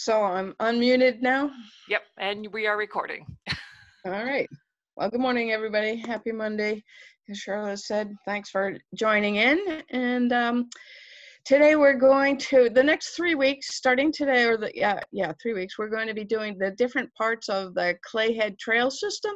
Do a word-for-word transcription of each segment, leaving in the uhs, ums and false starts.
So I'm unmuted now? Yep, and we are recording. All right. Well, good morning, everybody. Happy Monday. As Charlotte said, thanks for joining in. And um, today we're going to, the next three weeks, starting today, or the, yeah, yeah, three weeks, we're going to be doing the different parts of the Clay Head Trail System.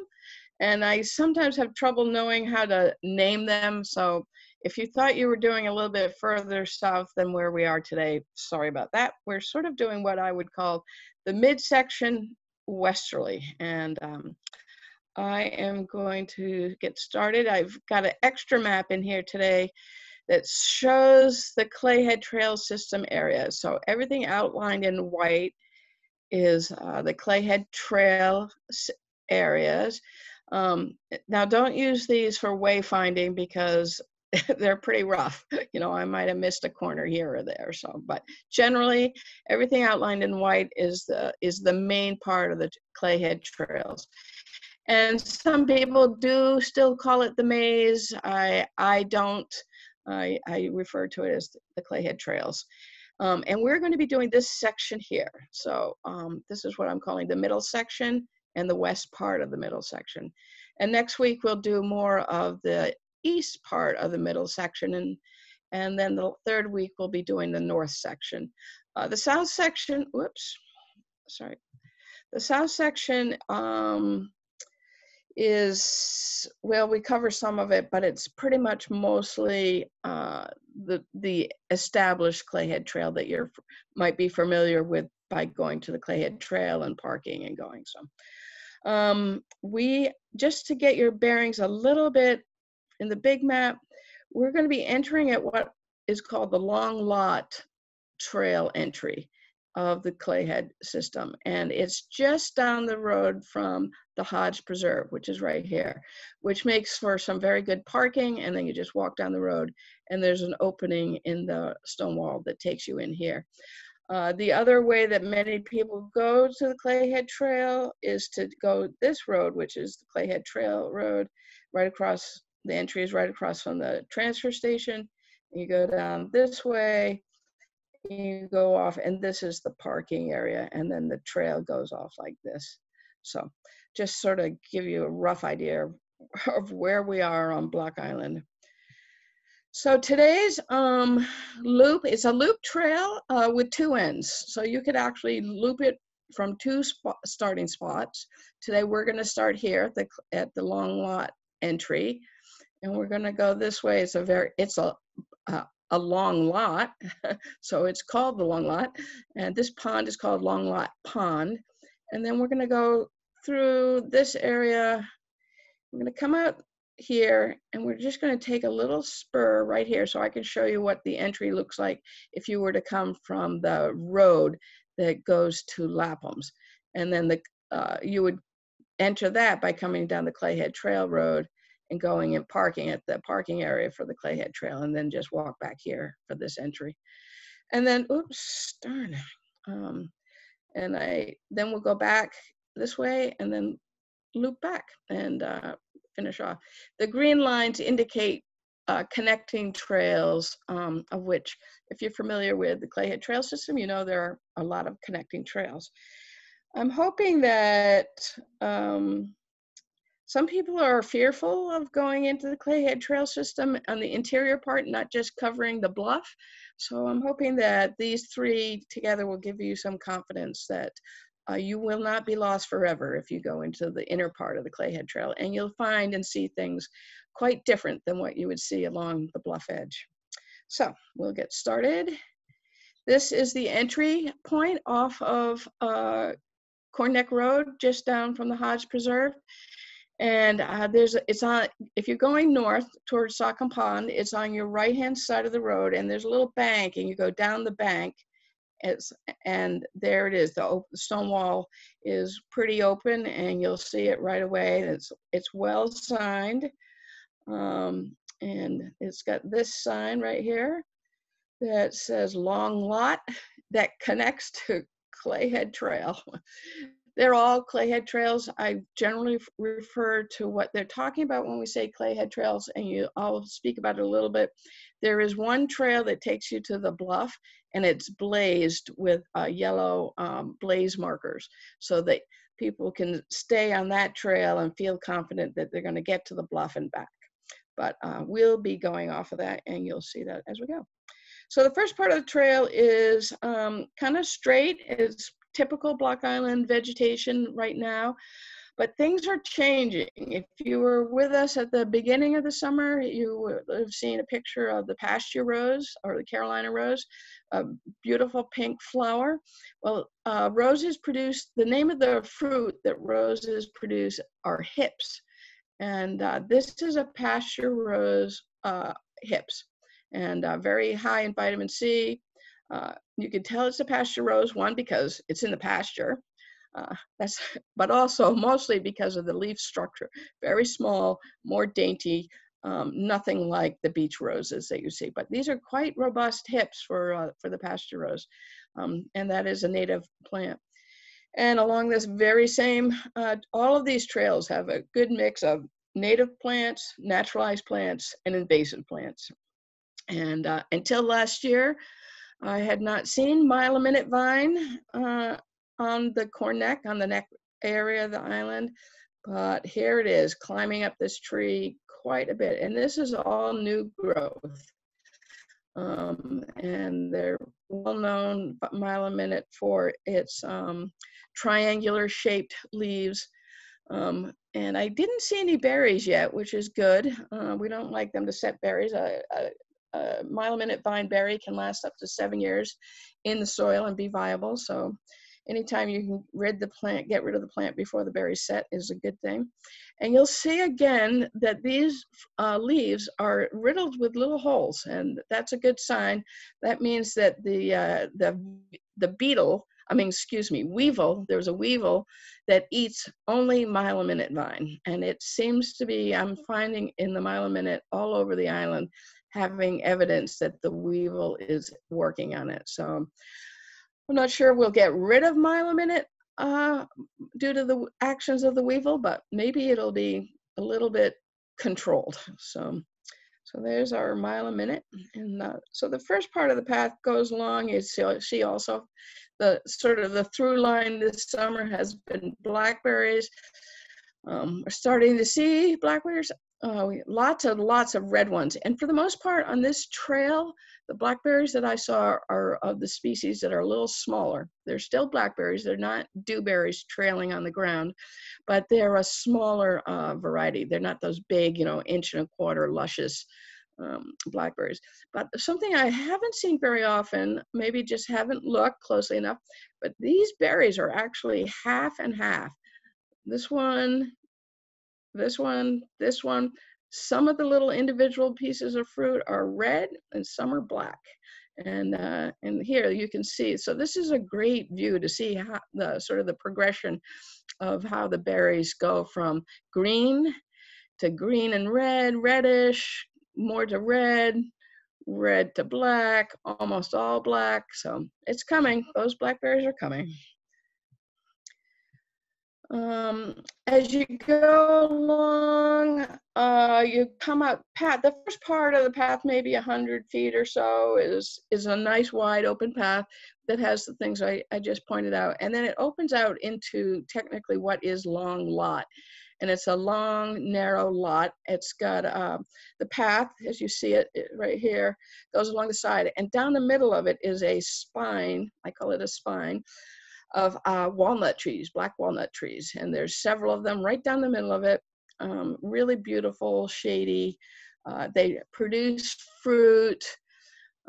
And I sometimes have trouble knowing how to name them. So if you thought you were doing a little bit further south than where we are today, sorry about that. We're sort of doing what I would call the midsection westerly. And um, I am going to get started. I've got an extra map in here today that shows the Clay Head Trail System area. So everything outlined in white is uh, the Clay Head Trail areas. Um, now don't use these for wayfinding because they're pretty rough. You know, I might have missed a corner here or there. So, but generally, everything outlined in white is the is the main part of the Clay Head Trails. And some people do still call it the maze. I I don't. I I refer to it as the Clay Head Trails. Um, and we're going to be doing this section here. So um, this is what I'm calling the middle section and the west part of the middle section. And next week we'll do more of the east part of the middle section, and and then the third week we'll be doing the north section. Uh, the south section, whoops, sorry. The south section um, is, well, we cover some of it, but it's pretty much mostly uh, the the established Clay Head Trail that you might be familiar with by going to the Clay Head Trail and parking and going some. Um, we, just to get your bearings a little bit in the big map, we're going to be entering at what is called the Long Lot Trail entry of the Clay Head system. And it's just down the road from the Hodge Preserve, which is right here, which makes for some very good parking. And then you just walk down the road and there's an opening in the stone wall that takes you in here. Uh, the other way that many people go to the Clay Head Trail is to go this road, which is the Clay Head Trail Road, right across. The entry is right across from the transfer station. You go down this way, you go off, and this is the parking area, and then the trail goes off like this. So just sort of give you a rough idea of where we are on Block Island. So today's um, loop is a loop trail uh, with two ends. So you could actually loop it from two spot starting spots. Today we're gonna start here at the, at the Long Lot entry. And we're going to go this way. It's a very, it's a, a, a long lot. So it's called the Long Lot. And this pond is called Long Lot Pond. And then we're going to go through this area. We're going to come out here and we're just going to take a little spur right here so I can show you what the entry looks like if you were to come from the road that goes to Lapham's. And then the uh, you would enter that by coming down the Clay Head Trail Road and going and parking at the parking area for the Clay Head Trail, and then just walk back here for this entry. And then, oops, darn. Um, and I, then we'll go back this way and then loop back and uh, finish off. The green lines indicate uh, connecting trails, um, of which, if you're familiar with the Clay Head Trail System, you know there are a lot of connecting trails. I'm hoping that, um, some people are fearful of going into the Clay Head Trail System on the interior part, not just covering the bluff. So I'm hoping that these three together will give you some confidence that uh, you will not be lost forever if you go into the inner part of the Clay Head Trail, and you'll find and see things quite different than what you would see along the bluff edge. So we'll get started. This is the entry point off of uh, Corn Neck Road, just down from the Hodge Preserve. And uh, there's, it's on, if you're going north towards Saucon Pond, it's on your right-hand side of the road, and there's a little bank, and you go down the bank, it's, and there it is. The, open, the stone wall is pretty open, and you'll see it right away. It's, it's well signed, um, and it's got this sign right here that says Long Lot that connects to Clay Head Trail. They're all Clay Head Trails. I generally refer to what they're talking about when we say Clay Head Trails, and you, I'll speak about it a little bit. There is one trail that takes you to the bluff, and it's blazed with uh, yellow um, blaze markers so that people can stay on that trail and feel confident that they're going to get to the bluff and back. But uh, we'll be going off of that, and you'll see that as we go. So the first part of the trail is um, kind of straight. It's typical Block Island vegetation right now, but things are changing. If you were with us at the beginning of the summer, you would have seen a picture of the pasture rose, or the Carolina rose, a beautiful pink flower. Well, uh, roses produce, the name of the fruit that roses produce are hips. And uh, this is a pasture rose uh, hips, and uh, very high in vitamin C. Uh, you can tell it's a pasture rose, one, because it's in the pasture, uh, that's, but also mostly because of the leaf structure. Very small, more dainty, um, nothing like the beach roses that you see. But these are quite robust hips for, uh, for the pasture rose, um, and that is a native plant. And along this very same, uh, all of these trails have a good mix of native plants, naturalized plants, and invasive plants. And uh, until last year, I had not seen mile-a-minute vine uh, on the Corn Neck, on the neck area of the island, but here it is climbing up this tree quite a bit. And this is all new growth. Um, and they're well-known mile-a-minute for its um, triangular-shaped leaves. Um, and I didn't see any berries yet, which is good. Uh, we don't like them to set berries. I, I, Uh, mile-a-minute vine berry can last up to seven years in the soil and be viable. So anytime you can rid the plant, get rid of the plant before the berries set is a good thing. And you'll see again that these uh, leaves are riddled with little holes, and that's a good sign. That means that the, uh, the, the beetle, I mean, excuse me, weevil, there's a weevil that eats only mile-a-minute vine. And it seems to be, I'm finding in the mile-a-minute all over the island, having evidence that the weevil is working on it. So I'm not sure we'll get rid of mile-a-minute uh, due to the actions of the weevil, but maybe it'll be a little bit controlled. So, so there's our mile-a-minute. And uh, so the first part of the path goes along. You see also the sort of the through line this summer has been blackberries. Um, we're starting to see blackberries. Uh, lots and lots of red ones. And for the most part on this trail, the blackberries that I saw are, are of the species that are a little smaller. They're still blackberries. They're not dewberries trailing on the ground, but they're a smaller uh, variety. They're not those big, you know, inch and a quarter luscious um, blackberries. But something I haven't seen very often, maybe just haven't looked closely enough, but these berries are actually half and half. This one, this one, this one. Some of the little individual pieces of fruit are red and some are black. And, uh, and here you can see, so this is a great view to see how the sort of the progression of how the berries go from green to green and red, reddish, more to red, red to black, almost all black. So it's coming, those blackberries are coming. Um, as you go along, uh, you come up path. The first part of the path, maybe a hundred feet or so, is is a nice wide open path that has the things I, I just pointed out, and then it opens out into technically what is Long Lot, and it's a long narrow lot. It's got uh, the path as you see it, it right here goes along the side, and down the middle of it is a spine. I call it a spine. Of uh, walnut trees, black walnut trees. And there's several of them right down the middle of it. Um, really beautiful, shady. Uh, they produce fruit.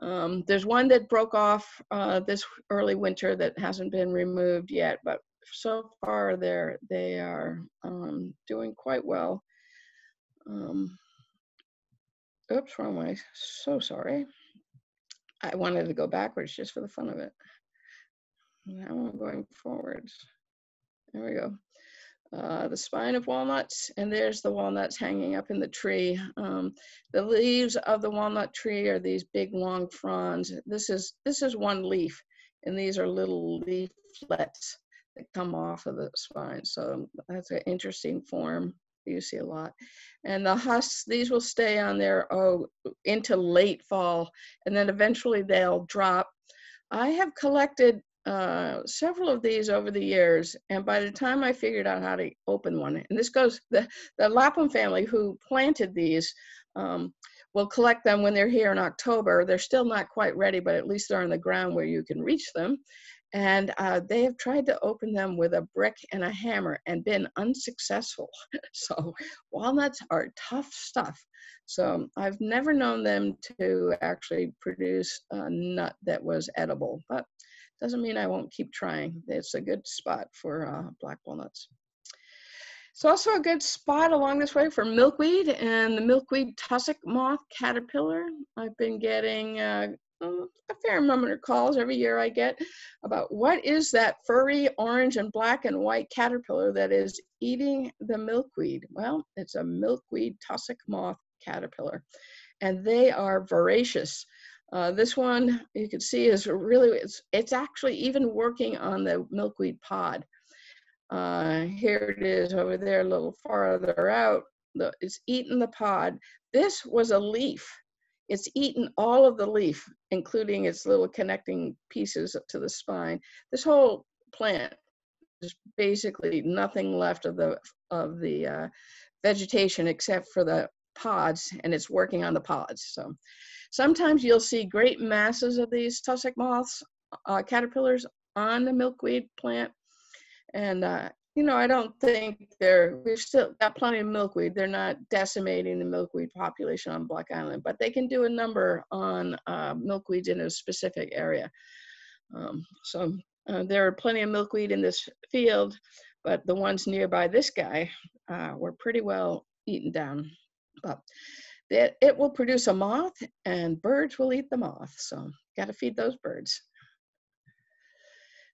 Um, there's one that broke off uh, this early winter that hasn't been removed yet, but so far they're, they are um, doing quite well. Um, oops, wrong way, so sorry. I wanted to go backwards just for the fun of it. Now I'm going forwards. There we go. Uh, the spine of walnuts, and there's the walnuts hanging up in the tree. Um, the leaves of the walnut tree are these big long fronds. This is this is one leaf, and these are little leaflets that come off of the spine. So that's an interesting form. You see a lot. And the husks, these will stay on there oh, into late fall, and then eventually they'll drop. I have collected uh, several of these over the years, and by the time I figured out how to open one, and this goes, the, the Lapham family who planted these um, will collect them when they're here in October. They're still not quite ready, but at least they're on the ground where you can reach them. And uh, they have tried to open them with a brick and a hammer and been unsuccessful. So walnuts are tough stuff. So I've never known them to actually produce a nut that was edible, but doesn't mean I won't keep trying. It's a good spot for uh, black walnuts. It's also a good spot along this way for milkweed and the milkweed tussock moth caterpillar. I've been getting uh, a fair number of calls every year I get about what is that furry orange and black and white caterpillar that is eating the milkweed. Well, it's a milkweed tussock moth caterpillar, and they are voracious. Uh, this one you can see is really, it's, it's actually even working on the milkweed pod. Uh, here it is over there a little farther out. The, it's eaten the pod. This was a leaf. It's eaten all of the leaf, including its little connecting pieces up to the spine. This whole plant is basically nothing left of the of the uh, vegetation except for the pods, and it's working on the pods. So sometimes you'll see great masses of these tussock moths, uh, caterpillars on the milkweed plant, and uh, you know, I don't think they're, we've still got plenty of milkweed. They're not decimating the milkweed population on Block Island, but they can do a number on uh, milkweeds in a specific area. Um, so uh, there are plenty of milkweed in this field, but the ones nearby this guy uh, were pretty well eaten down. But it, it will produce a moth, and birds will eat the moth. So gotta feed those birds.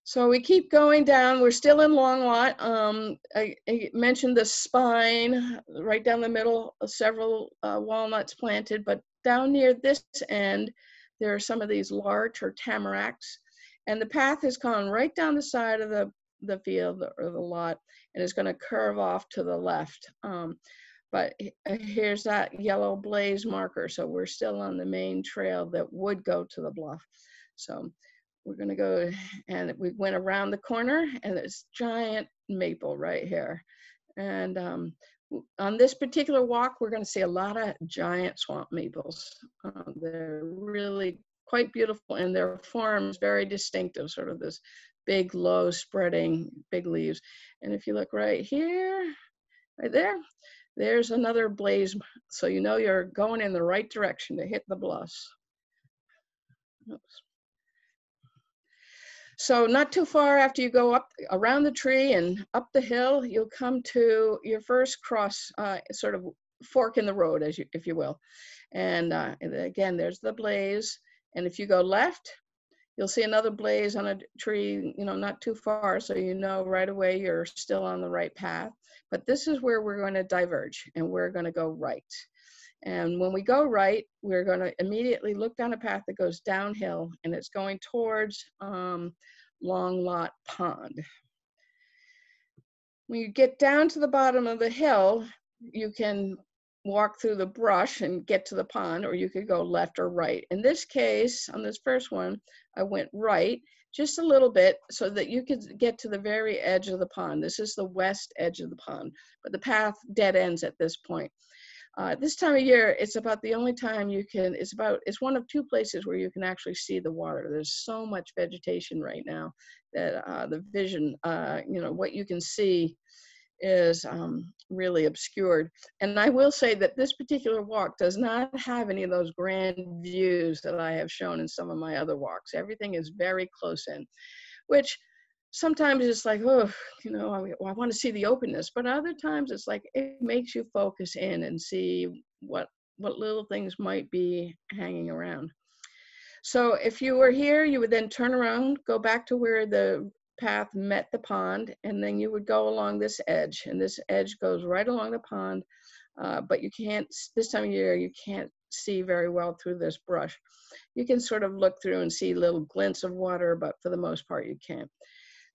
So we keep going down. We're still in Long Lot. Um, I, I mentioned the spine right down the middle, several uh, walnuts planted, but down near this end, there are some of these larch or tamaracks. And the path has gone right down the side of the, the field or the lot, and is gonna curve off to the left. Um, but here's that yellow blaze marker. So we're still on the main trail that would go to the bluff. So we're gonna go, and we went around the corner, and it's giant maple right here. And um, on this particular walk, we're gonna see a lot of giant swamp maples. Um, they're really quite beautiful, and their form is very distinctive, sort of this big, low spreading, big leaves. And if you look right here, right there, there's another blaze. So you know you're going in the right direction to hit the bluffs. Oops. So not too far after you go up around the tree and up the hill, you'll come to your first cross, uh, sort of fork in the road, as you, if you will. And uh, again, there's the blaze. And if you go left, you'll see another blaze on a tree, you know, not too far. So you know right away you're still on the right path. But this is where we're going to diverge, and we're going to go right. And when we go right, we're going to immediately look down a path that goes downhill, and it's going towards um, Long Lot Pond. When you get down to the bottom of the hill, you can walk through the brush and get to the pond, or you could go left or right. In this case, on this first one, I went right just a little bit so that you could get to the very edge of the pond. This is the west edge of the pond, but the path dead ends at this point. Uh, this time of year, it's about the only time you can, it's about, it's one of two places where you can actually see the water. There's so much vegetation right now that uh, the vision, uh, you know, what you can see is um, really obscured. And I will say that this particular walk does not have any of those grand views that I have shown in some of my other walks. Everything is very close in, which sometimes it's like, oh, you know, I, I want to see the openness, but other times it's like it makes you focus in and see what what little things might be hanging around. So if you were here, you would then turn around, go back to where the path met the pond, and then you would go along this edge, and this edge goes right along the pond, uh, but you can't, this time of year, you can't see very well through this brush. You can sort of look through and see little glints of water, but for the most part, you can't.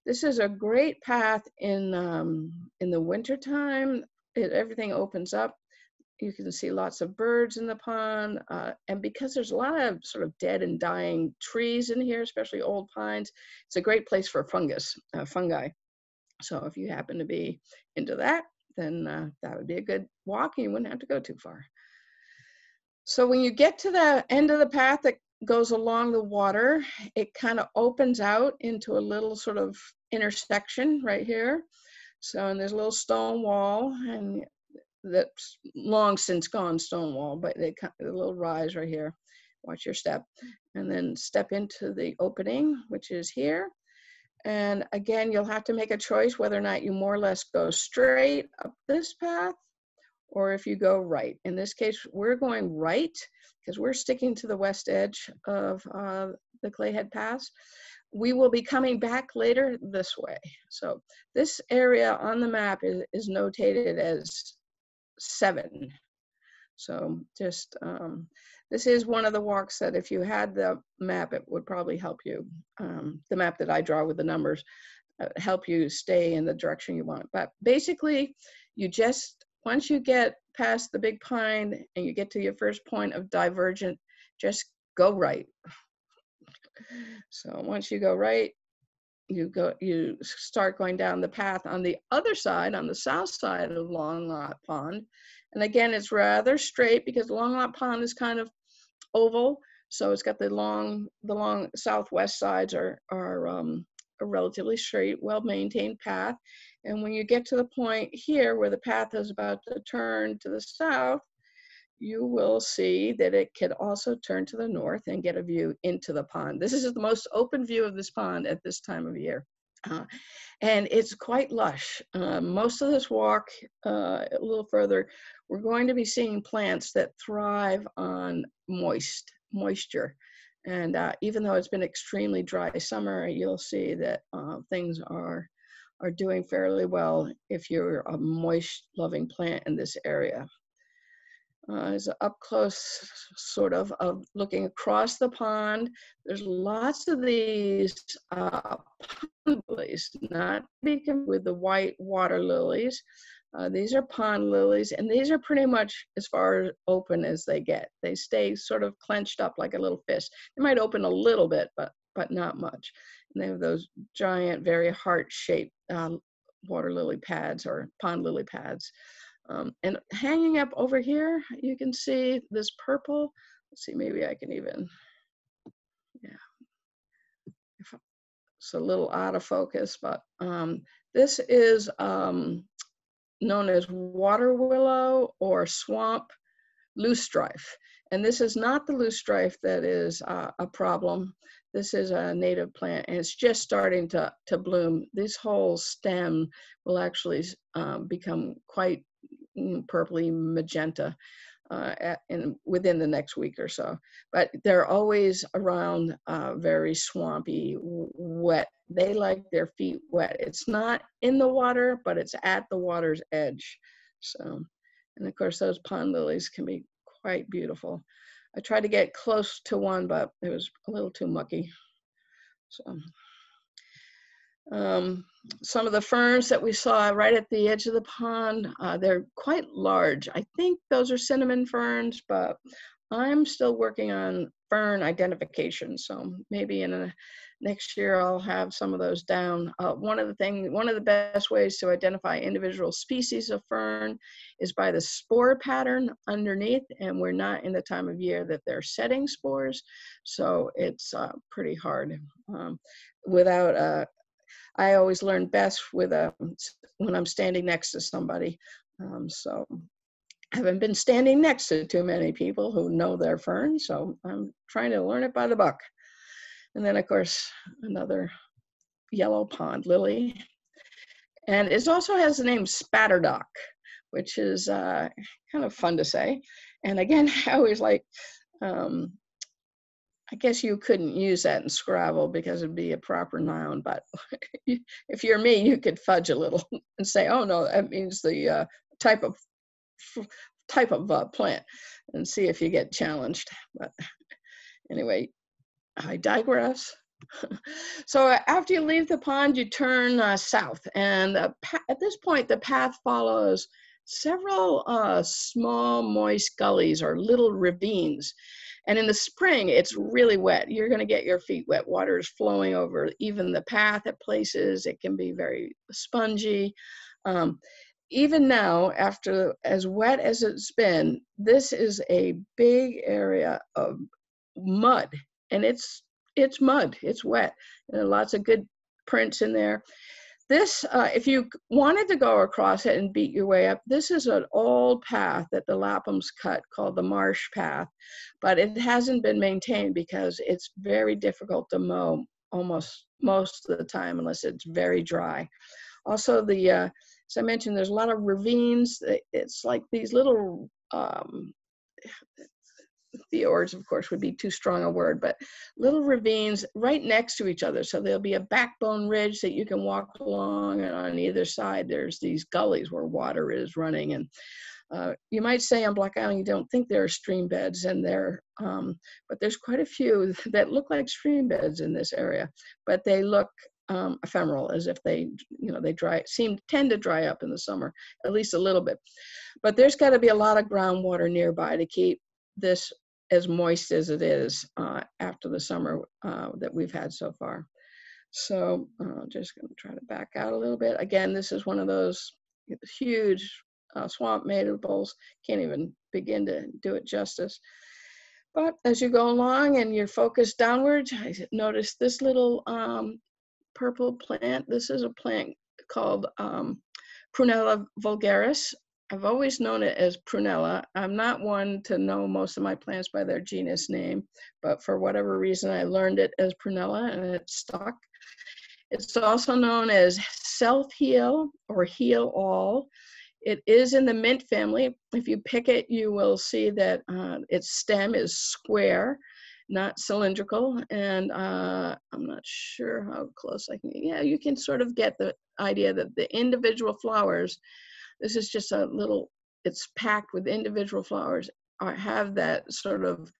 This is a great path in, um, in the wintertime. Everything opens up. You can see lots of birds in the pond. Uh, and because there's a lot of sort of dead and dying trees in here, especially old pines, it's a great place for fungus, uh, fungi. So if you happen to be into that, then uh, that would be a good walk and you wouldn't have to go too far. So when you get to the end of the path that goes along the water, it kind of opens out into a little sort of intersection right here. So, and there's a little stone wall, and that's long since gone stone wall, but they kind of, a little rise right here. Watch your step, and then step into the opening, which is here. And again, you'll have to make a choice whether or not you more or less go straight up this path or if you go right. In this case, we're going right because we're sticking to the west edge of uh, the Clayhead Pass. We will be coming back later this way. So this area on the map is, is notated as seven. So just, um, this is one of the walks that if you had the map, it would probably help you, um, the map that I draw with the numbers, uh, help you stay in the direction you want. But basically, you just, once you get past the big pine and you get to your first point of divergent, just go right. So once you go right, you go, you start going down the path on the other side, on the south side of Long Lot Pond. And again, it's rather straight because Long Lot Pond is kind of oval. So it's got the long, the long southwest sides are, are um, a relatively straight, well-maintained path. And when you get to the point here where the path is about to turn to the south, you will see that it could also turn to the north and get a view into the pond. This is the most open view of this pond at this time of year. Uh, and it's quite lush. Uh, most of this walk, uh, a little further, we're going to be seeing plants that thrive on moist, moisture. And uh, even though it's been extremely dry summer, you'll see that uh, things are, are doing fairly well if you're a moist-loving plant in this area. Uh, is up close sort of of looking across the pond. There's lots of these uh, pond lilies, not beacon with the white water lilies. Uh, these are pond lilies, and these are pretty much as far open as they get. They stay sort of clenched up like a little fist. They might open a little bit, but but not much. And they have those giant, very heart-shaped uh, water lily pads or pond lily pads. Um, and hanging up over here, you can see this purple. Let's see, maybe I can even, yeah. If, it's a little out of focus, but um, this is um, known as water willow or swamp loosestrife. And this is not the loosestrife that is uh, a problem. This is a native plant, and it's just starting to, to bloom. This whole stem will actually um, become quite purpley magenta uh, at, in, within the next week or so. But they're always around uh, very swampy, wet. They like their feet wet. It's not in the water, but it's at the water's edge. So, and of course, those pond lilies can be quite beautiful. I tried to get close to one, but it was a little too mucky. So, um, some of the ferns that we saw right at the edge of the pond, uh, they're quite large. I think those are cinnamon ferns, but I'm still working on fern identification. So maybe in a, next year I'll have some of those down. Uh, one of the thing, one of the best ways to identify individual species of fern is by the spore pattern underneath, and we're not in the time of year that they're setting spores, so it's uh, pretty hard. Um, without a, I always learn best with a when I'm standing next to somebody. Um, so. I haven't been standing next to too many people who know their fern, so I'm trying to learn it by the buck. And then, of course, another yellow pond lily. And it also has the name spatterdock, which is uh, kind of fun to say. And again, I always like, um, I guess you couldn't use that in Scrabble because it'd be a proper noun, but if you're me, you could fudge a little and say, oh no, that means the uh, type of type of uh, plant, and see if you get challenged. But anyway, I digress. So after you leave the pond, you turn uh, south, and uh, at this point the path follows several uh, small moist gullies or little ravines. And in the spring, it's really wet. You're going to get your feet wet. Water is flowing over even the path at places. It can be very spongy. Um, even now, after as wet as it's been, this is a big area of mud. And it's, it's mud. It's wet. And there are lots of good prints in there. This, uh, if you wanted to go across it and beat your way up, this is an old path that the Laphams cut called the Marsh Path, but it hasn't been maintained because it's very difficult to mow almost most of the time unless it's very dry. Also, the uh, as I mentioned, there's a lot of ravines. It's like these little, um, fjords, of course, would be too strong a word, but little ravines right next to each other. So there'll be a backbone ridge that you can walk along, and on either side, there's these gullies where water is running. And uh, you might say on Block Island, you don't think there are stream beds in there, um, but there's quite a few that look like stream beds in this area, but they look um, ephemeral, as if they, you know, they dry, seem tend to dry up in the summer, at least a little bit. But there's got to be a lot of groundwater nearby to keep this as moist as it is uh, after the summer uh, that we've had so far. So uh, just gonna try to back out a little bit. Again, this is one of those huge uh, swamp maples. Can't even begin to do it justice. But as you go along and you're focused downward, I noticed this little um, purple plant. This is a plant called um, Prunella vulgaris. I've always known it as prunella. I'm not one to know most of my plants by their genus name, but for whatever reason, I learned it as prunella and it stuck. It's also known as self-heal or heal-all. It is in the mint family. If you pick it, you will see that uh, its stem is square, not cylindrical. And uh, I'm not sure how close I can get. Yeah, you can sort of get the idea that the individual flowers, this is just a little, it's packed with individual flowers, or have that sort of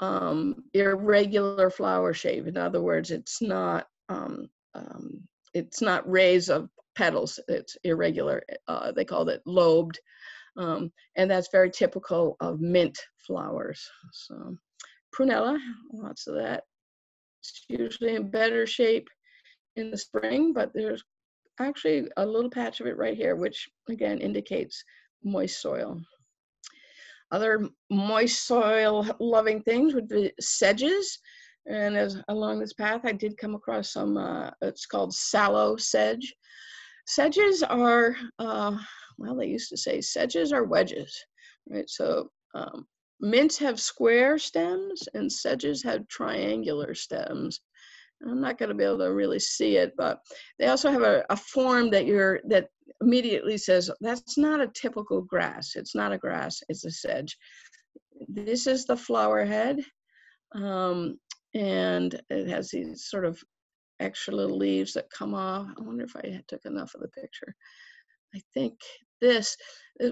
um, irregular flower shape. In other words, it's not, um, um, it's not rays of petals, it's irregular. Uh, they called it lobed. Um, and that's very typical of mint flowers. So prunella, lots of that. It's usually in better shape in the spring, but there's actually a little patch of it right here, which again indicates moist soil. Other moist soil loving things would be sedges. And as along this path, I did come across some, uh, it's called sallow sedge. Sedges are, uh, well, they used to say sedges are wedges, right? So um, mints have square stems and sedges have triangular stems. I'm not going to be able to really see it, but they also have a, a form that you're that immediately says that's not a typical grass. It's not a grass. It's a sedge. This is the flower head, um, and it has these sort of extra little leaves that come off. I wonder if I took enough of the picture. I think this.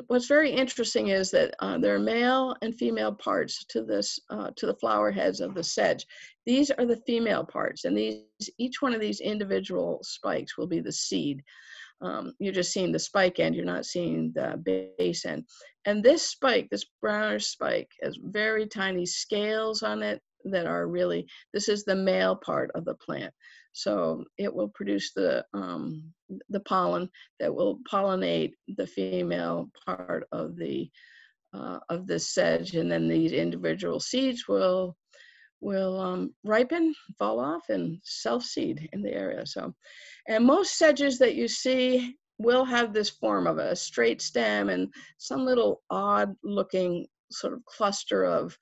What's very interesting is that uh, there are male and female parts to this, uh, to the flower heads of the sedge. These are the female parts, and these each one of these individual spikes will be the seed. Um, you're just seeing the spike end. You're not seeing the base end. And this spike, this brownish spike, has very tiny scales on it that are really. This is the male part of the plant. So it will produce the, um, the pollen that will pollinate the female part of the, uh, of the sedge. And then these individual seeds will, will um, ripen, fall off, and self-seed in the area. So, and most sedges that you see will have this form of a straight stem and some little odd looking sort of cluster of,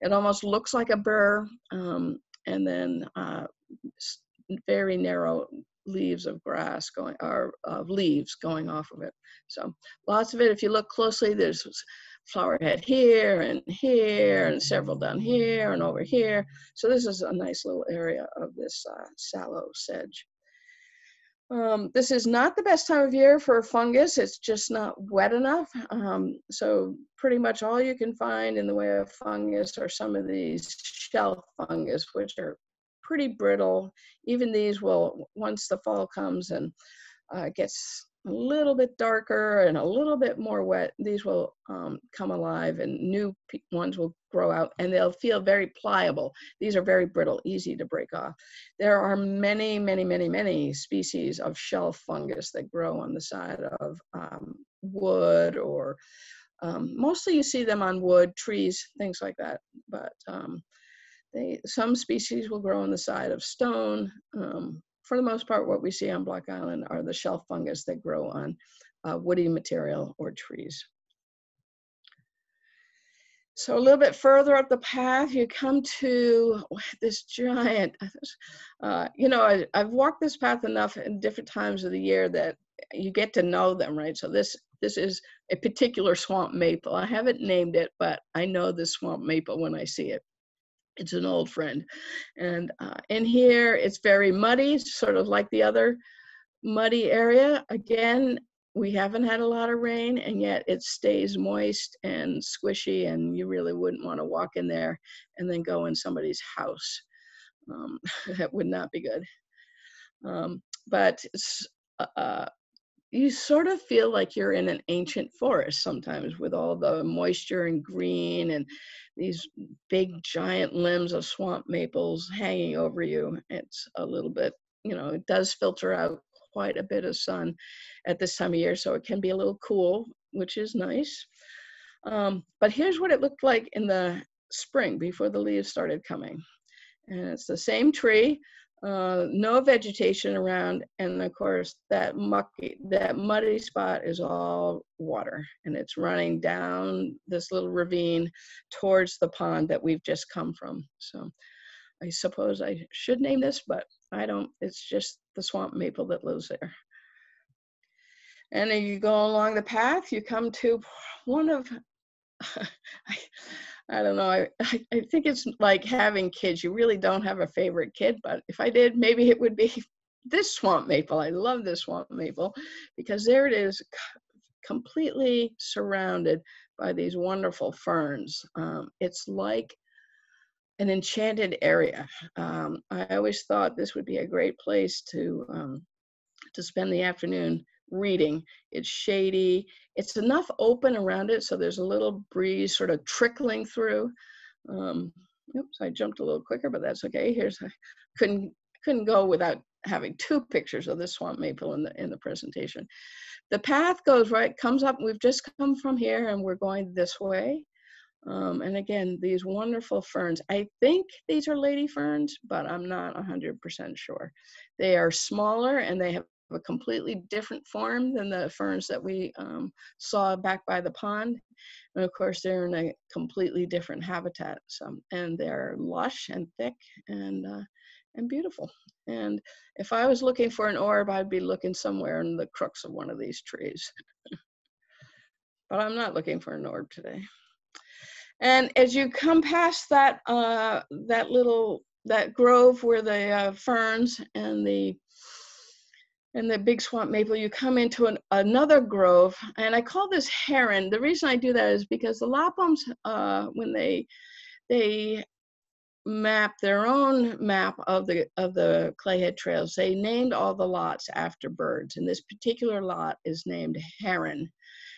it almost looks like a burr, um, and then uh, very narrow leaves of grass going, or of leaves going off of it. So lots of it, if you look closely, there's flower head here and here and several down here and over here. So this is a nice little area of this uh, sallow sedge. Um, this is not the best time of year for fungus. It's just not wet enough. Um, so pretty much all you can find in the way of fungus are some of these shelf fungus, which are pretty brittle. Even these will, once the fall comes and uh, gets a little bit darker and a little bit more wet, these will um, come alive, and new ones will grow out, and they'll feel very pliable. These are very brittle, easy to break off. There are many, many, many, many species of shelf fungus that grow on the side of um, wood, or um, mostly you see them on wood, trees, things like that. But um, they, some species will grow on the side of stone. Um, For the most part, what we see on Block Island are the shelf fungus that grow on uh, woody material or trees. So a little bit further up the path, you come to this giant, uh, you know, I, I've walked this path enough in different times of the year that you get to know them, right? So this, this is a particular swamp maple. I haven't named it, but I know this swamp maple when I see it. It's an old friend. And uh, in here, it's very muddy, sort of like the other muddy area. Again, we haven't had a lot of rain, and yet it stays moist and squishy, and you really wouldn't want to walk in there and then go in somebody's house. Um, that would not be good. Um, but it's, uh, you sort of feel like you're in an ancient forest sometimes, with all the moisture and green and these big giant limbs of swamp maples hanging over you. It's a little bit, you know, it does filter out quite a bit of sun at this time of year, so it can be a little cool, which is nice. Um, but here's what it looked like in the spring before the leaves started coming. And it's the same tree. Uh, no vegetation around, and of course that mucky, that muddy spot is all water, and it's running down this little ravine towards the pond that we've just come from. So I suppose I should name this, but I don't. It's just the swamp maple that lives there. And as you go along the path, you come to one of I, I don't know, I, I think it's like having kids. You really don't have a favorite kid, but if I did, maybe it would be this swamp maple. I love this swamp maple because there it is, completely surrounded by these wonderful ferns. Um, it's like an enchanted area. Um, I always thought this would be a great place to, um, to spend the afternoon reading. It's shady. It's enough open around it, so there's a little breeze sort of trickling through. Um, oops, I jumped a little quicker, but that's okay. Here's I couldn't couldn't go without having two pictures of this swamp maple in the in the presentation. The path goes right, comes up. We've just come from here, and we're going this way. Um, and again, these wonderful ferns. I think these are lady ferns, but I'm not one hundred percent sure. They are smaller, and they have a completely different form than the ferns that we um, saw back by the pond. And of course, they're in a completely different habitat. So, and they're lush and thick and, uh, and beautiful. And if I was looking for an orb, I'd be looking somewhere in the crux of one of these trees. But I'm not looking for an orb today. And as you come past that, uh, that little, that grove where the uh, ferns and the And the big swamp maple, you come into an, another grove, and I call this heron. The reason I do that is because the Laphams, uh, when they they map their own map of the of the Clay Head Trails, they named all the lots after birds, and this particular lot is named heron.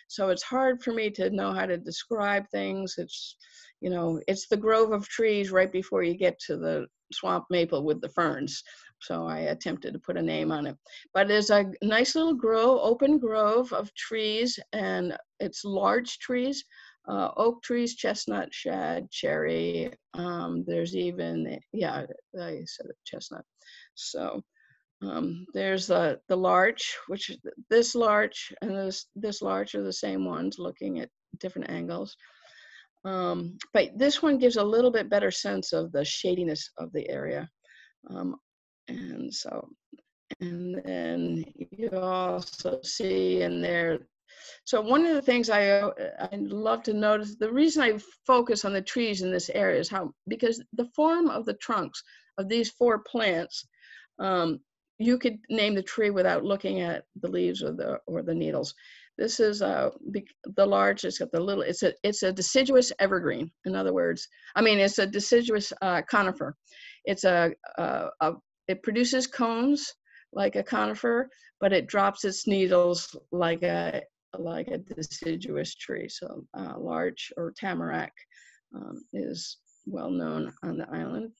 So it's hard for me to know how to describe things. It's, you know, it's the grove of trees right before you get to the swamp maple with the ferns. So I attempted to put a name on it. But there's a nice little grove, open grove of trees, and it's large trees, uh, oak trees, chestnut, shad, cherry. Um, there's even, yeah, I said chestnut. So um, there's the, the larch, which this larch and this, this larch are the same ones looking at different angles. Um, but this one gives a little bit better sense of the shadiness of the area. Um, And so, and then you also see in there. So one of the things I, I love to notice, the reason I focus on the trees in this area is how, because the form of the trunks of these four plants, um, you could name the tree without looking at the leaves or the, or the needles. This is uh, the larch, it's got the little, it's a, it's a deciduous evergreen. In other words, I mean, it's a deciduous uh, conifer. It's a, a, a It produces cones like a conifer, but it drops its needles like a like a deciduous tree. So uh, larch or tamarack um, is well known on the island.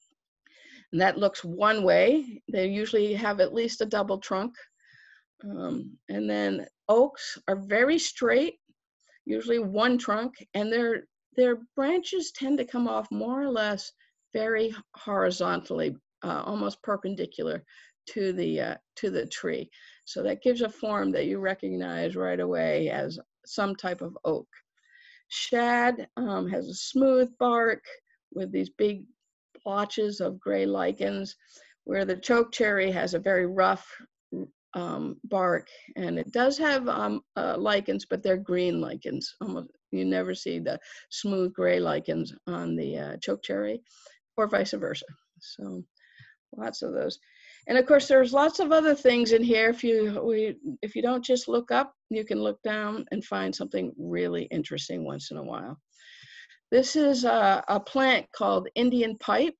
And that looks one way. They usually have at least a double trunk. Um, and then oaks are very straight, usually one trunk, and their their branches tend to come off more or less very horizontally, uh, almost perpendicular to the uh, to the tree. So that gives a form that you recognize right away as some type of oak. Shad um, has a smooth bark with these big blotches of gray lichens, where the chokecherry has a very rough um, bark, and it does have um, uh, lichens, but they're green lichens. Almost, you never see the smooth gray lichens on the uh, chokecherry, or vice versa. So lots of those. And of course, there's lots of other things in here. If you we, if you don't just look up, you can look down and find something really interesting once in a while. This is a, a plant called Indian pipe.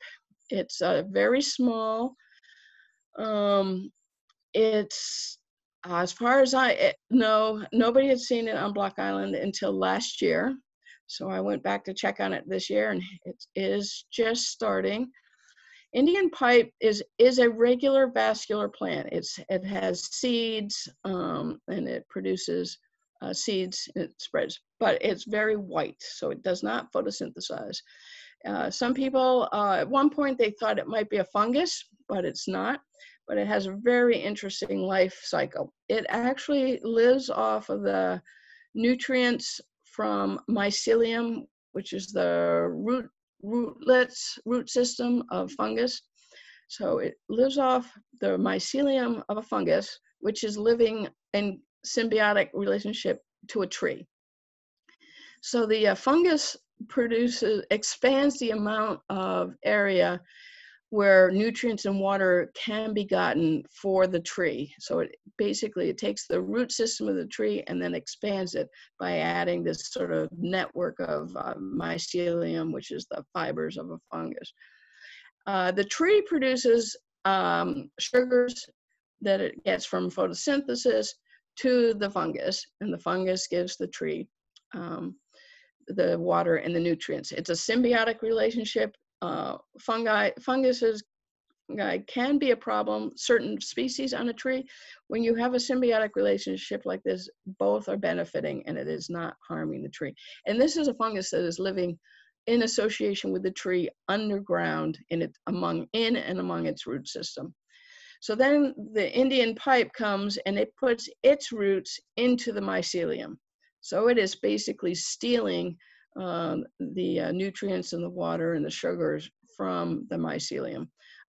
It's uh, very small. Um, it's, uh, as far as I know, nobody had seen it on Block Island until last year. So I went back to check on it this year, and it is just starting. Indian pipe is is a regular vascular plant. It's it has seeds um, and it produces uh, seeds. And it spreads, but it's very white, so it does not photosynthesize. Uh, some people uh, at one point they thought it might be a fungus, but it's not. But it has a very interesting life cycle. It actually lives off of the nutrients from mycelium, which is the root. rootlets, root system of fungus. So it lives off the mycelium of a fungus, which is living in symbiotic relationship to a tree. So the uh, fungus produces, expands the amount of area where nutrients and water can be gotten for the tree. So it basically, it takes the root system of the tree and then expands it by adding this sort of network of uh, mycelium, which is the fibers of a fungus. Uh, the tree produces um, sugars that it gets from photosynthesis to the fungus, and the fungus gives the tree um, the water and the nutrients. It's a symbiotic relationship. Uh, fungi, funguses can be a problem, certain species on a tree. When you have a symbiotic relationship like this, both are benefiting and it is not harming the tree. And this is a fungus that is living in association with the tree underground in it, among, in and among its root system. So then the Indian pipe comes and it puts its roots into the mycelium. So it is basically stealing Um, the uh, nutrients in the water and the sugars from the mycelium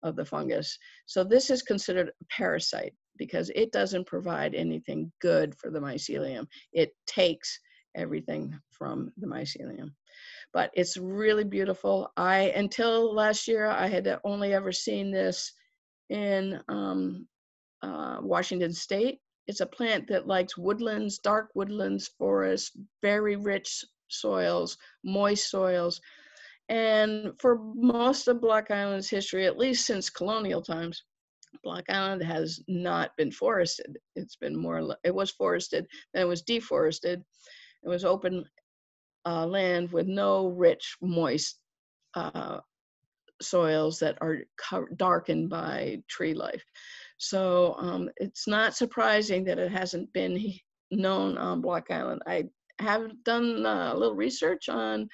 of the fungus. So this is considered a parasite because it doesn't provide anything good for the mycelium. It takes everything from the mycelium. But it's really beautiful. I, until last year, I had only ever seen this in um, uh, Washington State. It's a plant that likes woodlands, dark woodlands, forests, very rich soils, moist soils. And for most of Block Island's history, at least since colonial times, Block Island has not been forested. It's been more, it was forested, then it was deforested. It was open uh, land with no rich, moist uh, soils that are darkened by tree life. So um, it's not surprising that it hasn't been known on Block Island. I have done uh, a little research on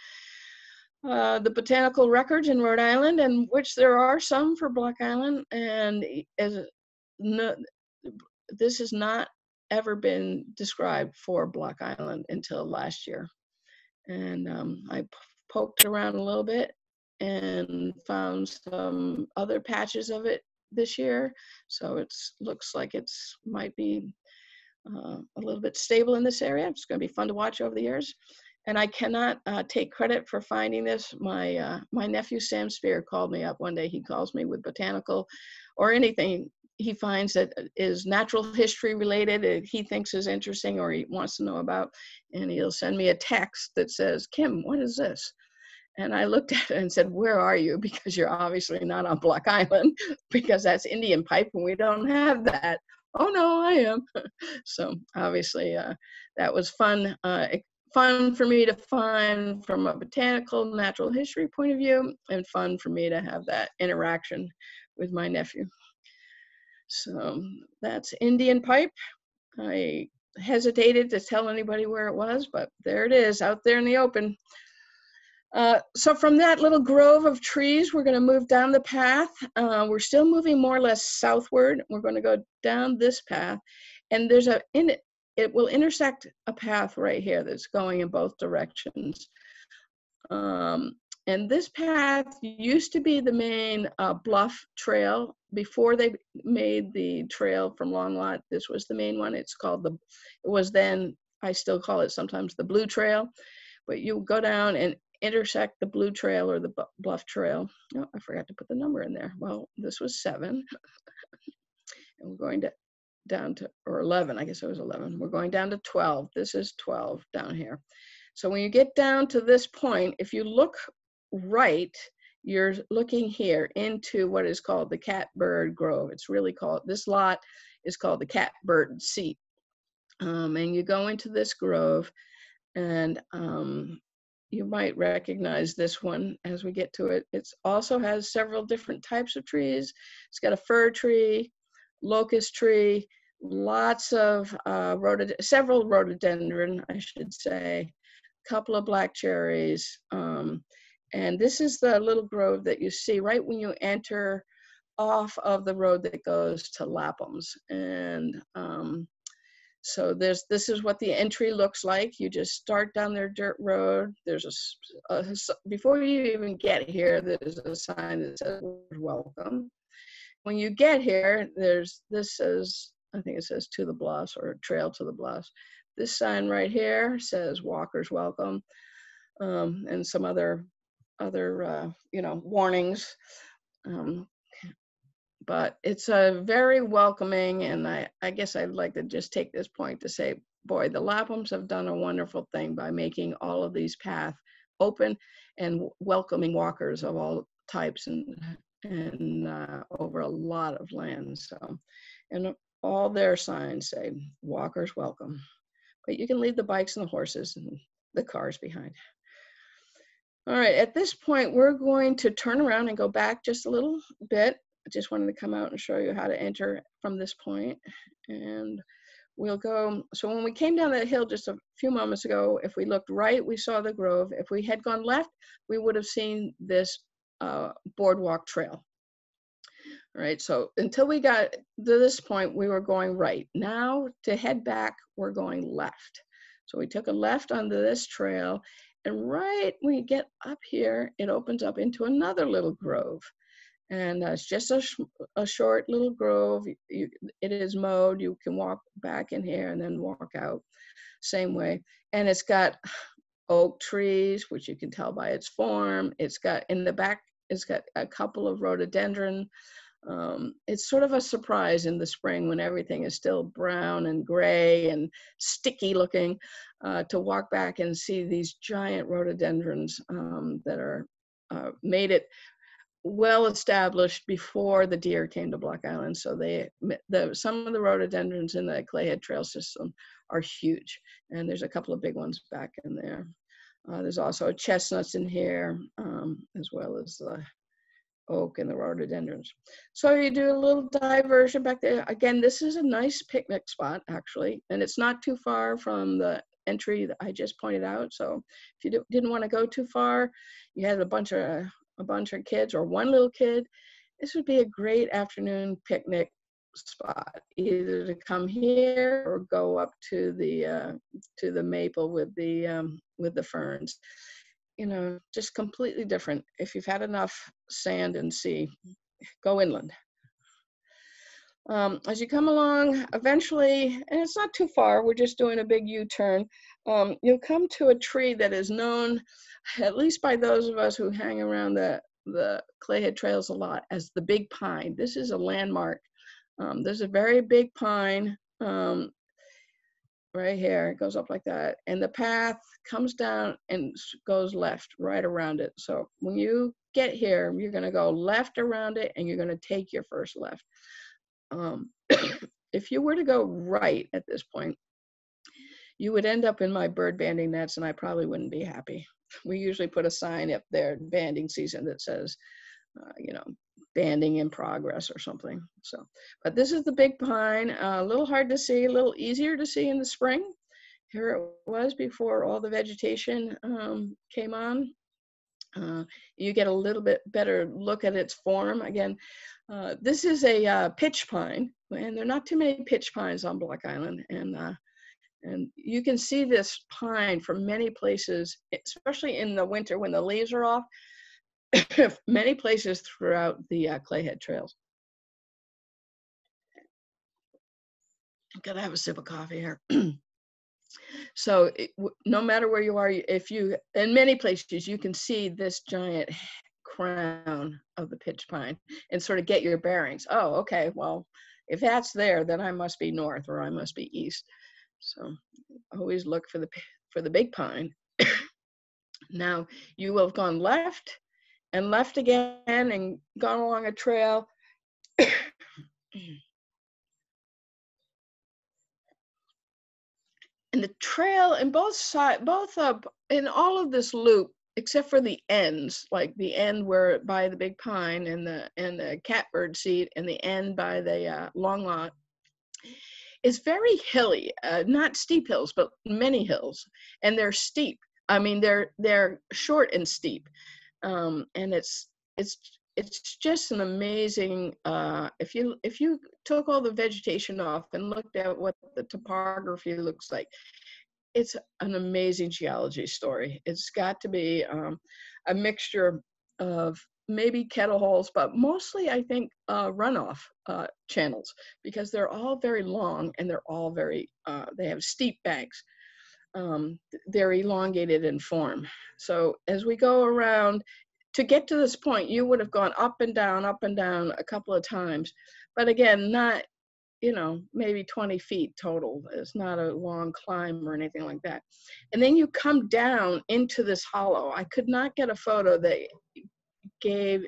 uh, the botanical records in Rhode Island, and which there are some for Block Island, and as no, this has not ever been described for Block Island until last year. And um, I poked around a little bit and found some other patches of it this year, so it looks like it's might be Uh, a little bit stable in this area. It's going to be fun to watch over the years. And I cannot uh, take credit for finding this. My uh, my nephew, Sam Spear, called me up one day. He calls me with botanical or anything he finds that is natural history related, he thinks is interesting or he wants to know about. And he'll send me a text that says, "Kim, what is this?" And I looked at it and said, where are you? Because you're obviously not on Block Island, because that's Indian pipe and we don't have that. Oh no, I am. So obviously uh, that was fun. Uh, fun for me to find from a botanical natural history point of view, and fun for me to have that interaction with my nephew. So that's Indian pipe. I hesitated to tell anybody where it was, but there it is out there in the open. Uh, so from that little grove of trees, we're going to move down the path. Uh, we're still moving more or less southward. We're going to go down this path, and there's a in it, it will intersect a path right here that's going in both directions. Um, and this path used to be the main uh, bluff trail before they made the trail from Long Lot. This was the main one. It's called the. It was then. I still call it sometimes the Blue Trail, but you go down and intersect the Blue Trail or the Bluff Trail. No, I forgot to put the number in there. Well, this was seven. And we're going to down to, or eleven, I guess it was eleven. We're going down to twelve. This is twelve down here. So when you get down to this point, if you look right, you're looking here into what is called the Catbird Grove. It's really called, this lot is called the Catbird Seat. Um, and you go into this grove, and um, you might recognize this one as we get to it. It also has several different types of trees. It's got a fir tree, locust tree, lots of uh, rhodod several rhododendron, I should say, a couple of black cherries. Um, and this is the little grove that you see right when you enter off of the road that goes to Lapham's. And um, So there's, this is what the entry looks like. You just start down their dirt road. There's a, a, before you even get here, there's a sign that says welcome. When you get here, there's, this says, I think it says to the bluffs or trail to the bluffs. This sign right here says walkers welcome, um, and some other, other uh, you know, warnings. Um, But it's a very welcoming, and I, I guess I'd like to just take this point to say, boy, the Laphams have done a wonderful thing by making all of these paths open and welcoming walkers of all types and, and uh, over a lot of land. So, and all their signs say, walkers welcome. But you can leave the bikes and the horses and the cars behind. All right, at this point, we're going to turn around and go back just a little bit. I just wanted to come out and show you how to enter from this point. And we'll go, so when we came down that hill just a few moments ago, if we looked right, we saw the grove. If we had gone left, we would have seen this uh, boardwalk trail. All right, so until we got to this point, we were going right. Now to head back, we're going left. So we took a left onto this trail, and right when you get up here, it opens up into another little grove. And uh, it's just a, sh a short little grove. You, it is mowed. You can walk back in here and then walk out same way. And it's got oak trees, which you can tell by its form. It's got in the back, it's got a couple of rhododendron. Um, it's sort of a surprise in the spring when everything is still brown and gray and sticky looking, uh, to walk back and see these giant rhododendrons um, that are uh, made it well established before the deer came to Block Island. So they, the, some of the rhododendrons in the Clay Head Trail System are huge. And there's a couple of big ones back in there. Uh, there's also chestnuts in here, um, as well as the oak and the rhododendrons. So you do a little diversion back there. Again, this is a nice picnic spot, actually. And it's not too far from the entry that I just pointed out. So if you didn't want to go too far, you had a bunch of, uh, a bunch of kids or one little kid, this would be a great afternoon picnic spot, either to come here or go up to the uh, to the maple with the um, with the ferns. You know, just completely different. If you've had enough sand and sea, go inland. Um, as you come along, eventually, and it's not too far, we're just doing a big U-turn, um, you'll come to a tree that is known, at least by those of us who hang around the, the Clay Head Trails a lot, as the Big Pine. This is a landmark. Um, there's a very big pine. Um, right here. It goes up like that. And the path comes down and goes left right around it. So when you get here, you're going to go left around it and you're going to take your first left. Um, if you were to go right at this point, you would end up in my bird banding nets and I probably wouldn't be happy. We usually put a sign up there in banding season that says, uh, you know, banding in progress or something. So, but this is the big pine, uh, a little hard to see, a little easier to see in the spring. Here it was before all the vegetation um, came on. Uh, you get a little bit better look at its form. Again, uh, this is a uh, pitch pine, and there are not too many pitch pines on Block Island. And uh, And you can see this pine from many places, especially in the winter when the leaves are off, many places throughout the uh, Clay Head Trails. Gotta have a sip of coffee here. So it, no matter where you are, if you, in many places, you can see this giant crown of the pitch pine and sort of get your bearings. Oh, okay, well, if that's there, then I must be north or I must be east. So always look for the, for the big pine. Now you will have gone left and left again and gone along a trail. And the trail in both side, both up in all of this loop, except for the ends, like the end where by the big pine and the, and the catbird seed and the end by the uh, Long Lot. It's very hilly, uh, not steep hills, but many hills, and they're steep. I mean, they're they're short and steep, um, and it's it's it's just an amazing. Uh, if you if you took all the vegetation off and looked at what the topography looks like, it's an amazing geology story. It's got to be um, a mixture of maybe kettle holes, but mostly I think uh, runoff uh, channels, because they're all very long and they're all very, uh, they have steep banks. Um, they're elongated in form. So as we go around, to get to this point, you would have gone up and down, up and down a couple of times. But again, not, you know, maybe twenty feet total. It's not a long climb or anything like that. And then you come down into this hollow. I could not get a photo that gave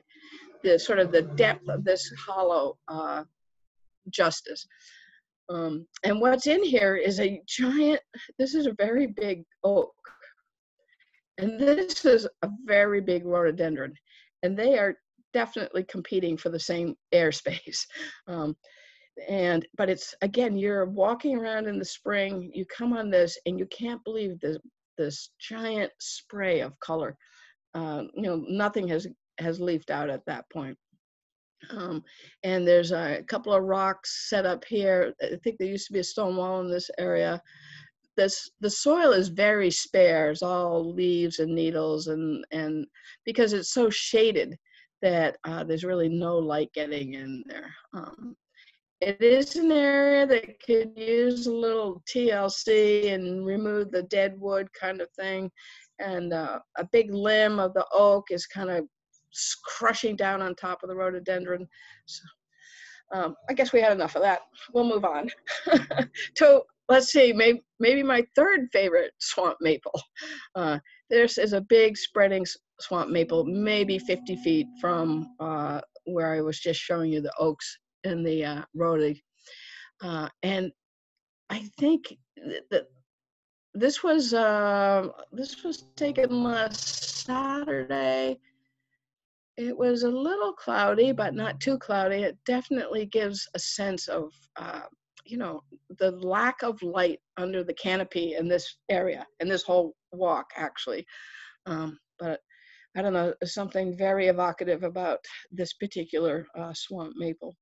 the sort of the depth of this hollow uh, justice. Um, and what's in here is a giant, this is a very big oak. And this is a very big rhododendron. And they are definitely competing for the same airspace. Um, and, but it's, again, you're walking around in the spring, you come on this and you can't believe this, this giant spray of color. Uh, you know, nothing has has leafed out at that point. Um, and there's a couple of rocks set up here. I think there used to be a stone wall in this area. This, the soil is very spare. It's all leaves and needles, and, and because it's so shaded that uh, there's really no light getting in there. Um, it is an area that could use a little T L C and remove the dead wood kind of thing. And uh, a big limb of the oak is kind of crushing down on top of the rhododendron. So um, I guess we had enough of that. We'll move on. So let's see, maybe, maybe my third favorite swamp maple. Uh, this is a big spreading swamp maple, maybe fifty feet from uh, where I was just showing you the oaks and the uh, rhodi. Uh, and I think that this was uh, this was taken last Saturday. It was a little cloudy, but not too cloudy. It definitely gives a sense of, uh, you know, the lack of light under the canopy in this area, in this whole walk, actually. Um, but I don't know, something very evocative about this particular uh, swamp maple.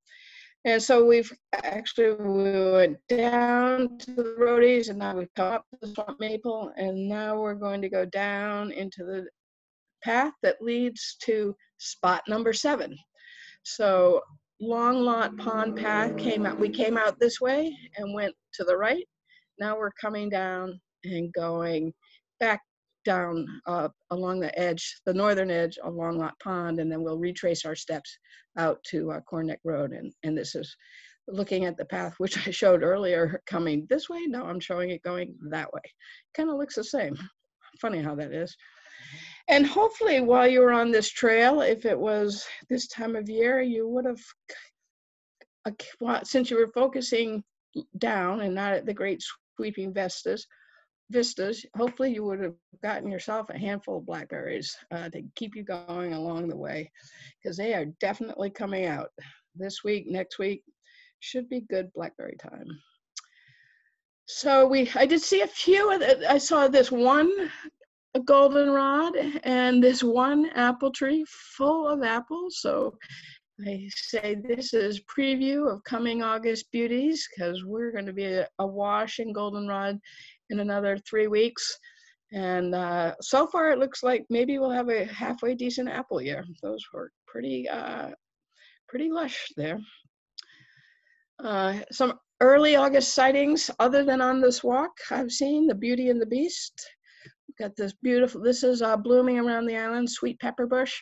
And so we've actually, we went down to the roadies and now we've come up to the swamp maple, and now we're going to go down into the path that leads to spot number seven. So Long Lot Pond path came out, we came out this way and went to the right. Now we're coming down and going back down uh, along the edge, the northern edge of Long Lot Pond, and then we'll retrace our steps out to uh, Corn Neck Road, and, and this is looking at the path, which I showed earlier, coming this way. Now I'm showing it going that way. Kind of looks the same. Funny how that is. And hopefully while you were on this trail, if it was this time of year, you would have, since you were focusing down and not at the great sweeping vistas, vistas, hopefully you would have gotten yourself a handful of blackberries uh, to keep you going along the way, because they are definitely coming out this week, next week. Should be good blackberry time. So we, I did see a few of the, I saw this one goldenrod and this one apple tree full of apples. So I say this is preview of coming August beauties, because we're going to be awash in goldenrod in another three weeks. And uh, so far it looks like maybe we'll have a halfway decent apple year. Those were pretty, uh, pretty lush there. Uh, some early August sightings other than on this walk I've seen, the Beauty and the Beast. We've got this beautiful, this is uh, blooming around the island, sweet pepper bush.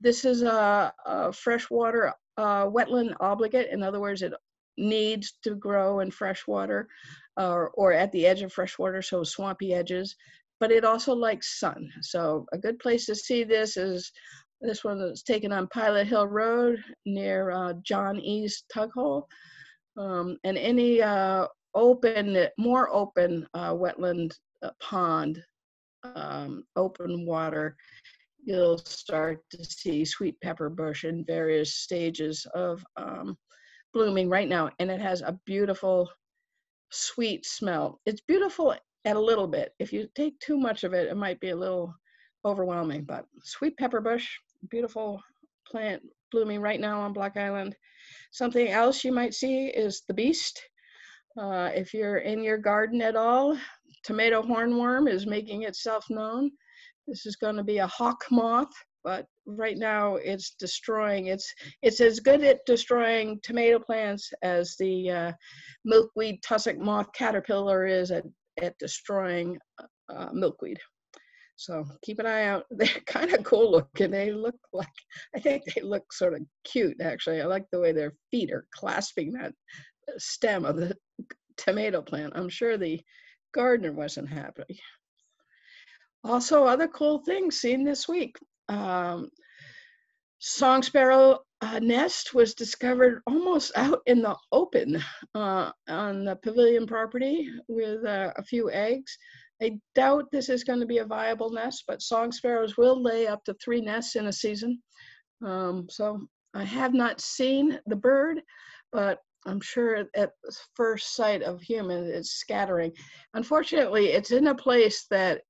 This is a, a freshwater uh, wetland obligate. In other words, it needs to grow in freshwater or, or at the edge of freshwater, so swampy edges, but it also likes sun. So a good place to see this is this one that's taken on Pilot Hill Road near uh, John E's Tughole. Um, and any uh, open, more open uh, wetland uh, pond, um, open water, you'll start to see sweet pepper bush in various stages of um, blooming right now. And it has a beautiful sweet smell. It's beautiful at a little bit. If you take too much of it, it might be a little overwhelming, but sweet pepper bush, beautiful plant blooming right now on Block Island. Something else you might see is the beast. Uh, if you're in your garden at all, tomato hornworm is making itself known. This is going to be a hawk moth, but right now it's destroying. It's, it's as good at destroying tomato plants as the uh, milkweed tussock moth caterpillar is at, at destroying uh, milkweed. So keep an eye out. They're kind of cool looking. They look like, I think they look sort of cute, actually. I like the way their feet are clasping that stem of the tomato plant. I'm sure the gardener wasn't happy. Also, other cool things seen this week. Um, song sparrow uh, nest was discovered almost out in the open uh, on the pavilion property with uh, a few eggs. I doubt this is going to be a viable nest, but song sparrows will lay up to three nests in a season. Um, so I have not seen the bird, but I'm sure at first sight of human, it's scattering. Unfortunately, it's in a place that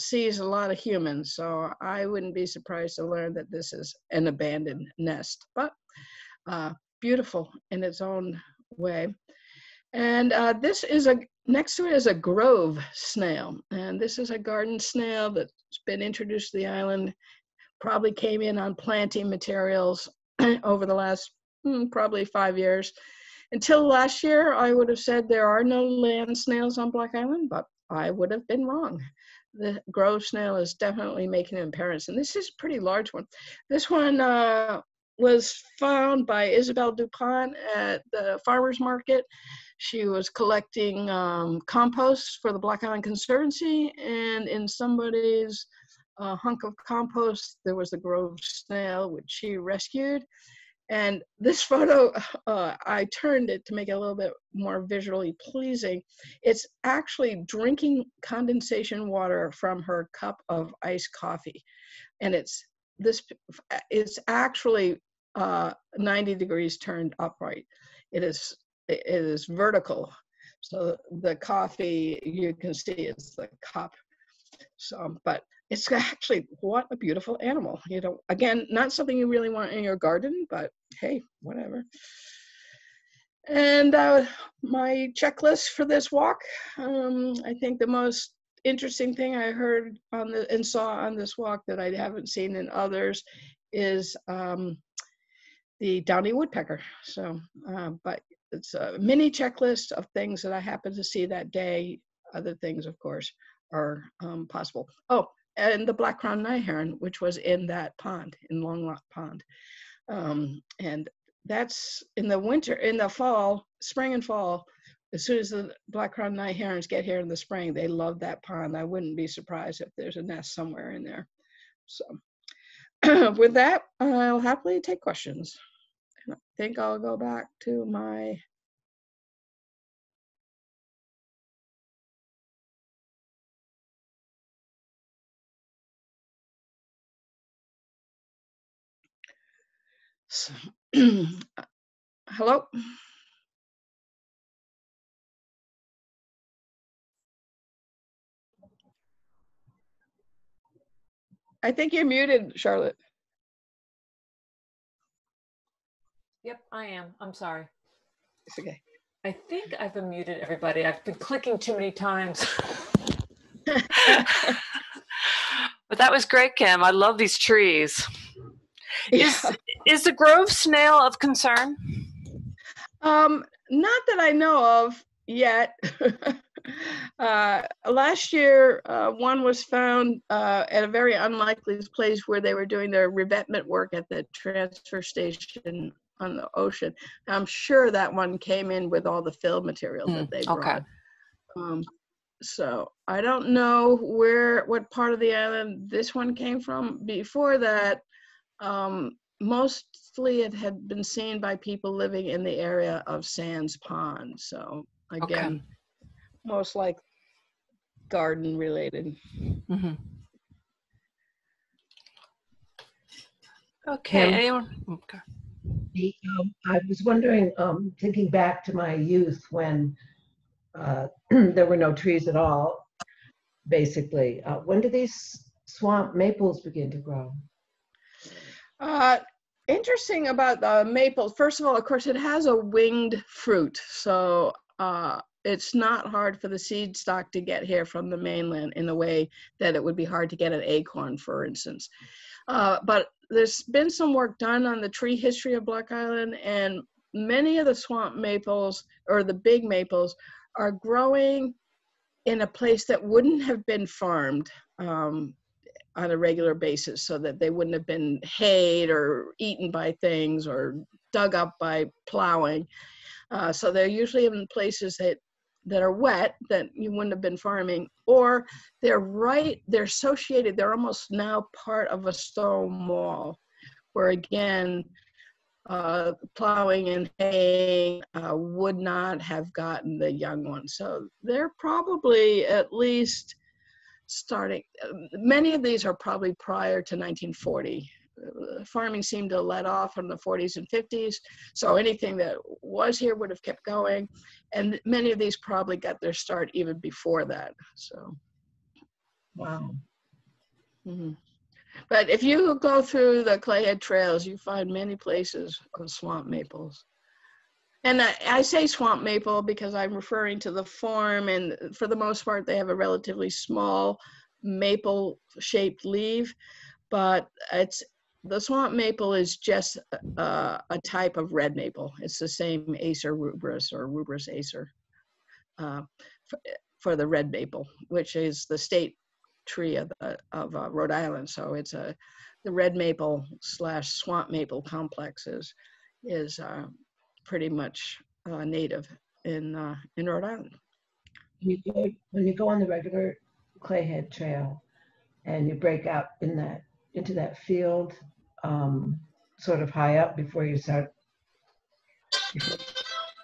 sees a lot of humans, so I wouldn't be surprised to learn that this is an abandoned nest, but uh, beautiful in its own way. And uh, this is a, next to it is a grove snail. And this is a garden snail that's been introduced to the island, probably came in on planting materials over the last hmm, probably five years. Until last year, I would have said there are no land snails on Block Island, but I would have been wrong. The grove snail is definitely making an appearance. And this is a pretty large one. This one uh, was found by Isabel DuPont at the farmer's market. She was collecting um, compost for the Block Island Conservancy, and in somebody's uh, hunk of compost, there was the grove snail, which she rescued. And this photo, uh, I turned it to make it a little bit more visually pleasing. It's actually drinking condensation water from her cup of iced coffee. And it's, this, it's actually uh, ninety degrees turned upright. It is It is vertical, so the coffee you can see is the cup. So, but it's actually, what a beautiful animal. You know, again, not something you really want in your garden, but hey, whatever. And uh, my checklist for this walk. Um, I think the most interesting thing I heard on the and saw on this walk that I haven't seen in others is um, the downy woodpecker. So, uh, but. It's a mini checklist of things that I happen to see that day. Other things, of course, are um, possible. Oh, and the black-crowned night heron, which was in that pond, in Long Lot Pond. Um, and that's in the winter, in the fall, spring and fall. As soon as the black-crowned night herons get here in the spring, they love that pond. I wouldn't be surprised if there's a nest somewhere in there. So with that, I'll happily take questions. I think I'll go back to my So, hello. I think you're muted, Charlotte. Yep, I am. I'm sorry. It's okay. I think I've been muted, everybody. I've been clicking too many times. But that was great, Kim. I love these trees. Yeah. Is, is the grove snail of concern? Um, not that I know of yet. uh, last year, uh, one was found uh, at a very unlikely place where they were doing their revetment work at the transfer station on the ocean. I'm sure that one came in with all the fill material mm, that they brought. Okay. Um, so I don't know where, what part of the island this one came from. Before that, Um, mostly it had been seen by people living in the area of Sands Pond. So again, okay. Most like garden related. Mm-hmm. Okay. Anyone? Okay. The, um, I was wondering, um, thinking back to my youth when uh, there were no trees at all, basically, uh, when do these swamp maples begin to grow? Uh, interesting about the maple. First of all, of course, it has a winged fruit, so uh, it's not hard for the seed stock to get here from the mainland in the way that it would be hard to get an acorn, for instance. Uh, but there's been some work done on the tree history of Block Island, and many of the swamp maples, or the big maples, are growing in a place that wouldn't have been farmed. Um, on a regular basis, so that they wouldn't have been hayed or eaten by things or dug up by plowing. Uh, so they're usually in places that, that are wet that you wouldn't have been farming, or they're right, they're associated, they're almost now part of a stone wall, where again, uh, plowing and haying uh, would not have gotten the young ones. So they're probably at least starting, many of these are probably prior to nineteen forty. Farming seemed to let off in the forties and fifties, so anything that was here would have kept going, and many of these probably got their start even before that. So wow. Mm-hmm. But if you go through the Clay Head trails, you find many places of swamp maples. And I, I say swamp maple because I'm referring to the form, and for the most part, they have a relatively small maple-shaped leaf, but it's, the swamp maple is just uh, a type of red maple. It's the same Acer rubrum or rubris acer uh, for, for the red maple, which is the state tree of, the, of uh, Rhode Island. So it's a, the red maple slash swamp maple complex is, is uh, pretty much uh, native in uh, in Rhode Island. You go, when you go on the regular Clay Head Trail and you break out in that into that field, um, sort of high up before you start. Before,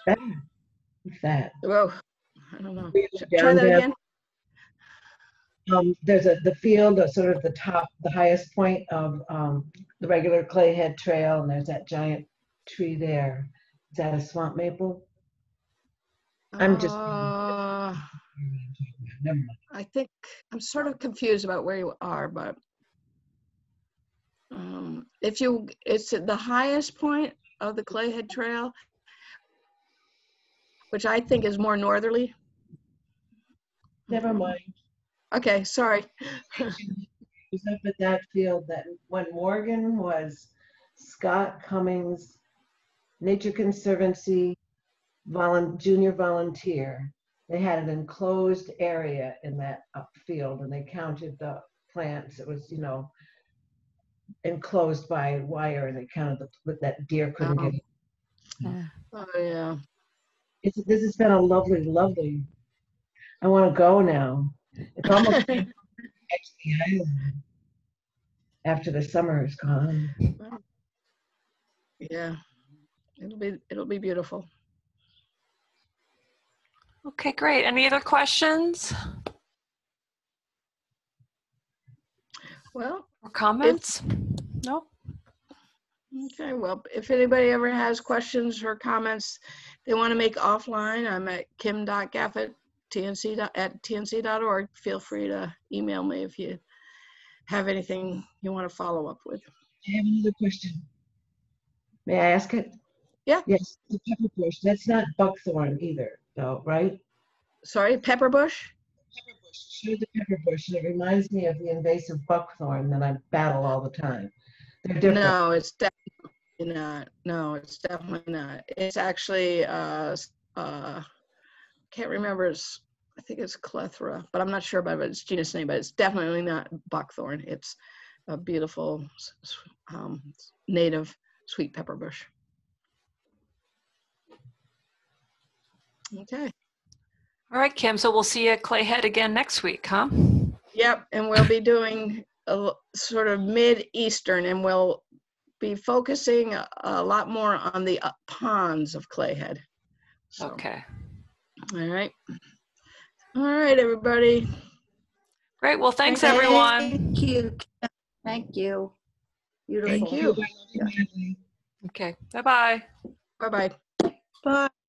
ah, what's that? Whoa, I don't know. Try that again. Um, there's a the field, uh, sort of the top, the highest point of um, the regular Clay Head Trail, and there's that giant tree there. Is that a swamp maple? I'm just. Uh, I think I'm sort of confused about where you are, but um, if you, it's at the highest point of the Clay Head Trail, which I think is more northerly. Never mind. Okay, sorry. It was up at that field that when Morgan was Scott Cummings. Nature Conservancy volu- junior volunteer. They had an enclosed area in that field, and they counted the plants. It was, you know, enclosed by wire, and they counted the, that deer couldn't uh-huh. get Yeah. Oh yeah. It's, this has been a lovely, lovely. I want to go now. It's almost like the island after the summer is gone. Yeah, it'll be it'll be beautiful. Okay, great. Any other questions? Well, or comments? No. Okay, well, if anybody ever has questions or comments they want to make offline, I'm at kim dot gaffett at t n c dot org. Feel free to email me if you have anything you want to follow up with. I have another question. May I ask it? Yeah. Yes, the pepper bush. That's not buckthorn either, though, right? Sorry, pepper bush? Pepper bush. Show the pepper bush, and it reminds me of the invasive buckthorn that I battle all the time. No, it's definitely not. No, it's definitely not. It's actually, uh, uh, can't remember. It's, I think it's Clethra, but I'm not sure about its genus name. But it's definitely not buckthorn. It's a beautiful um, native sweet pepper bush. Okay. All right, Kim. So we'll see you at Clay Head again next week, huh? Yep, and we'll be doing a sort of mid-eastern, and we'll be focusing a, a lot more on the uh, ponds of Clay Head. So, okay. All right. All right, everybody. Great. Well, thanks, okay. everyone. Thank you. Thank you. Beautiful. Thank you. Yeah. Okay. Bye-bye. Bye-bye. Bye.